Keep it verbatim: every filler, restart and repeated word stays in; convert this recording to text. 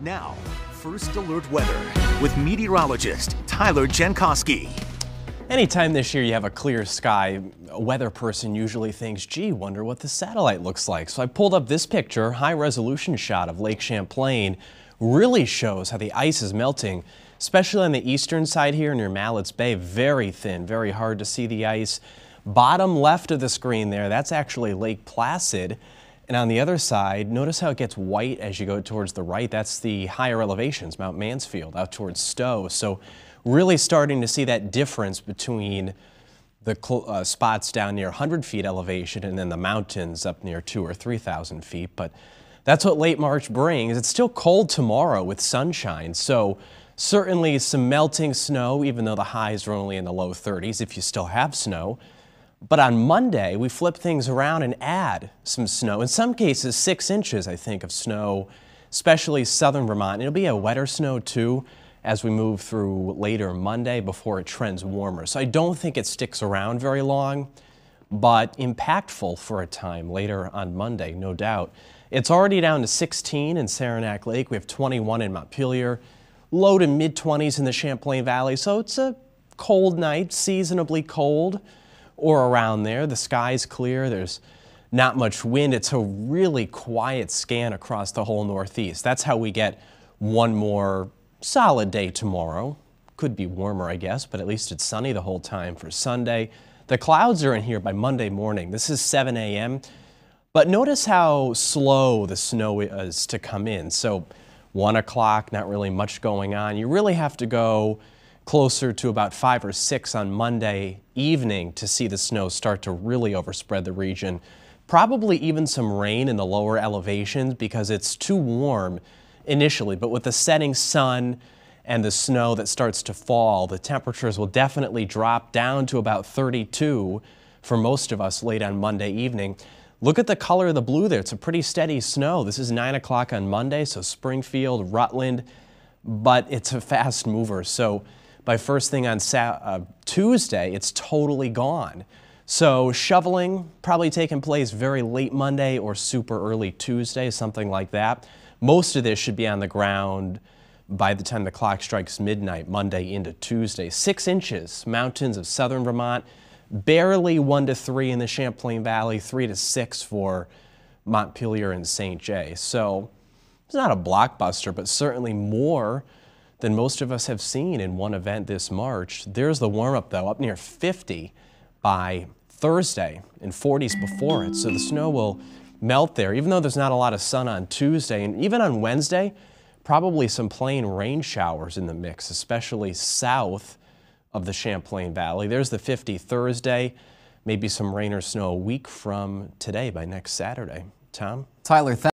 Now, first alert weather with meteorologist Tyler Jankowski. Anytime this year you have a clear sky, a weather person usually thinks, gee, wonder what the satellite looks like. So I pulled up this picture, high resolution shot of Lake Champlain. Really shows how the ice is melting, especially on the eastern side here near Mallet's Bay. Very thin, very hard to see the ice. Bottom left of the screen there, that's actually Lake Placid. And on the other side, notice how it gets white as you go towards the right. That's the higher elevations, Mount Mansfield, out towards Stowe. So really starting to see that difference between the uh, spots down near one hundred feet elevation and then the mountains up near two or three thousand feet. But that's what late March brings. It's still cold tomorrow with sunshine. So certainly some melting snow, even though the highs are only in the low thirties if you still have snow. But on Monday, we flip things around and add some snow, in some cases six inches, I think, of snow, especially southern Vermont. It'll be a wetter snow, too, as we move through later Monday before it trends warmer. So I don't think it sticks around very long, but impactful for a time later on Monday, no doubt. It's already down to sixteen in Saranac Lake. We have twenty-one in Montpelier, low to mid twenties in the Champlain Valley. So it's a cold night, seasonably cold, or around there. The sky's clear, there's not much wind. It's a really quiet scan across the whole Northeast. That's how we get one more solid day tomorrow. Could be warmer, I guess, but at least it's sunny the whole time for Sunday. The clouds are in here by Monday morning. This is seven A M But notice how slow the snow is to come in. So one o'clock, not really much going on. You really have to go closer to about five or six on Monday evening to see the snow start to really overspread the region. Probably even some rain in the lower elevations because it's too warm initially, but with the setting sun and the snow that starts to fall, the temperatures will definitely drop down to about thirty-two for most of us late on Monday evening. Look at the color of the blue there. It's a pretty steady snow. This is nine o'clock on Monday, so Springfield, Rutland, but it's a fast mover. So by first thing on Sa uh, Tuesday, it's totally gone. So shoveling probably taking place very late Monday or super early Tuesday, something like that. Most of this should be on the ground by the time the clock strikes midnight, Monday into Tuesday. Six inches, mountains of southern Vermont, barely one to three in the Champlain Valley, three to six for Montpelier and Saint Jay. So it's not a blockbuster, but certainly more than most of us have seen in one event this March. There's the warm-up, though, up near fifty by Thursday and forties before it. So the snow will melt there, even though there's not a lot of sun on Tuesday. And even on Wednesday, probably some plain rain showers in the mix, especially south of the Champlain Valley. There's the fifty Thursday, maybe some rain or snow a week from today by next Saturday. Tom? Tyler, thanks.